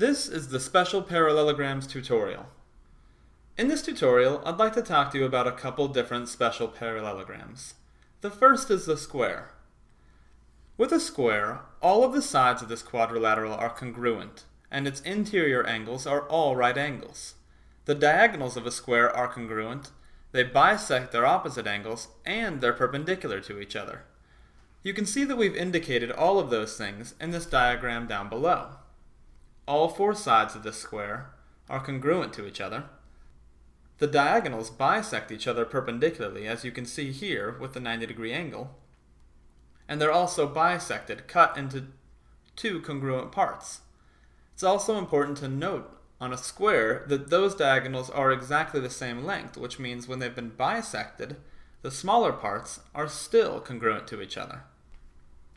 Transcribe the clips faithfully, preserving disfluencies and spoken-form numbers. This is the Special Parallelograms tutorial. In this tutorial, I'd like to talk to you about a couple different special parallelograms. The first is the square. With a square, all of the sides of this quadrilateral are congruent, and its interior angles are all right angles. The diagonals of a square are congruent, they bisect their opposite angles, and they're perpendicular to each other. You can see that we've indicated all of those things in this diagram down below. All four sides of this square are congruent to each other. The diagonals bisect each other perpendicularly, as you can see here with the ninety degree angle, and they're also bisected, cut into two congruent parts. It's also important to note on a square that those diagonals are exactly the same length, which means when they've been bisected, the smaller parts are still congruent to each other.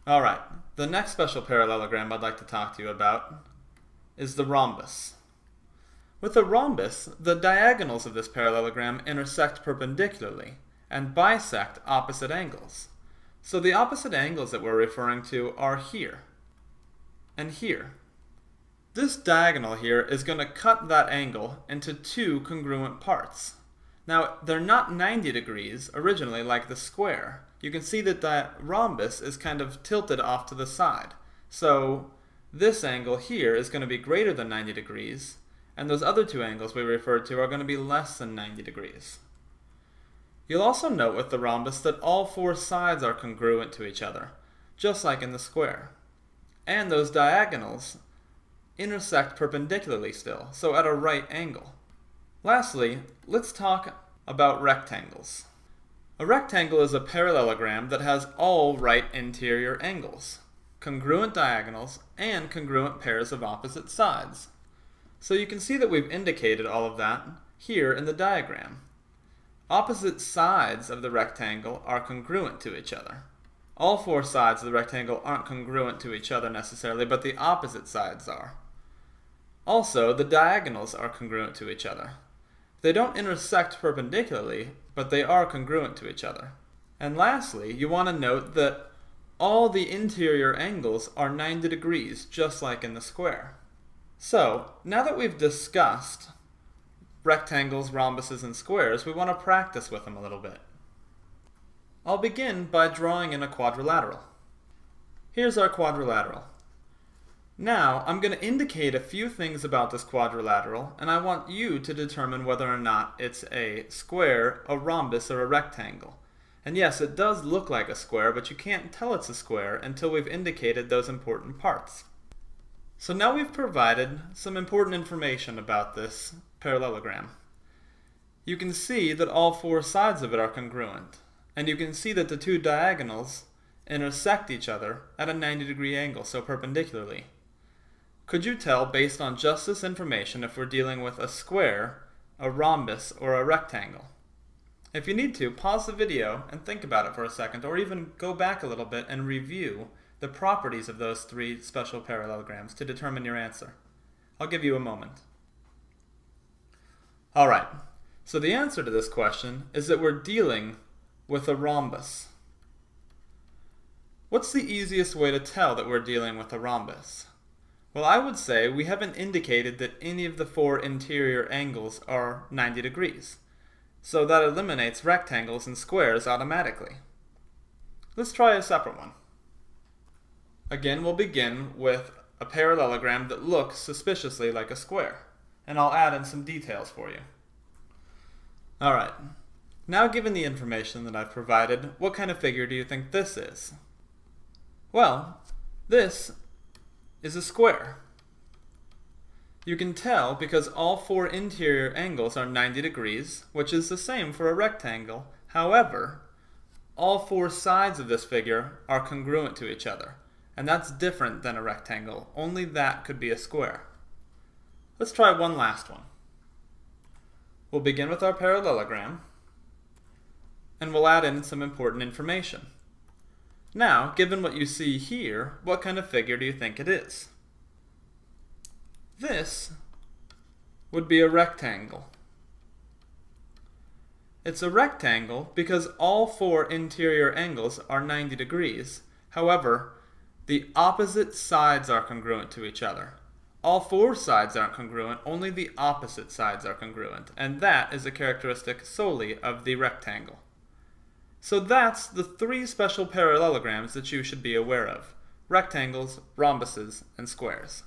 Alright, the next special parallelogram I'd like to talk to you about is the rhombus. With a rhombus, the diagonals of this parallelogram intersect perpendicularly and bisect opposite angles. So the opposite angles that we're referring to are here and here. This diagonal here is going to cut that angle into two congruent parts. Now, they're not ninety degrees originally like the square. You can see that the rhombus is kind of tilted off to the side. So this angle here is going to be greater than ninety degrees, and those other two angles we referred to are going to be less than ninety degrees. You'll also note with the rhombus that all four sides are congruent to each other, just like in the square. And those diagonals intersect perpendicularly still, so at a right angle. Lastly, let's talk about rectangles. A rectangle is a parallelogram that has all right interior angles, congruent diagonals, and congruent pairs of opposite sides. So you can see that we've indicated all of that here in the diagram. Opposite sides of the rectangle are congruent to each other. All four sides of the rectangle aren't congruent to each other necessarily, but the opposite sides are. Also, the diagonals are congruent to each other. They don't intersect perpendicularly, but they are congruent to each other. And lastly, you want to note that all the interior angles are ninety degrees, just like in the square. So, now that we've discussed rectangles, rhombuses, and squares, we want to practice with them a little bit. I'll begin by drawing in a quadrilateral. Here's our quadrilateral. Now, I'm going to indicate a few things about this quadrilateral, and I want you to determine whether or not it's a square, a rhombus, or a rectangle. And yes, it does look like a square, but you can't tell it's a square until we've indicated those important parts. So now we've provided some important information about this parallelogram. You can see that all four sides of it are congruent, and you can see that the two diagonals intersect each other at a ninety degree angle, so perpendicularly. Could you tell, based on just this information, if we're dealing with a square, a rhombus, or a rectangle? If you need to, pause the video and think about it for a second, or even go back a little bit and review the properties of those three special parallelograms to determine your answer. I'll give you a moment. Alright, so the answer to this question is that we're dealing with a rhombus. What's the easiest way to tell that we're dealing with a rhombus? Well, I would say we haven't indicated that any of the four interior angles are ninety degrees. So that eliminates rectangles and squares automatically. Let's try a separate one. Again, we'll begin with a parallelogram that looks suspiciously like a square, and I'll add in some details for you. Alright, now given the information that I've provided, what kind of figure do you think this is? Well, this is a square. You can tell because all four interior angles are ninety degrees, which is the same for a rectangle. However, all four sides of this figure are congruent to each other, and that's different than a rectangle. Only that could be a square. Let's try one last one. We'll begin with our parallelogram, and we'll add in some important information. Now, given what you see here, what kind of figure do you think it is? This would be a rectangle. It's a rectangle because all four interior angles are ninety degrees. However, the opposite sides are congruent to each other. All four sides aren't congruent, only the opposite sides are congruent, and that is a characteristic solely of the rectangle. So that's the three special parallelograms that you should be aware of: rectangles, rhombuses, and squares.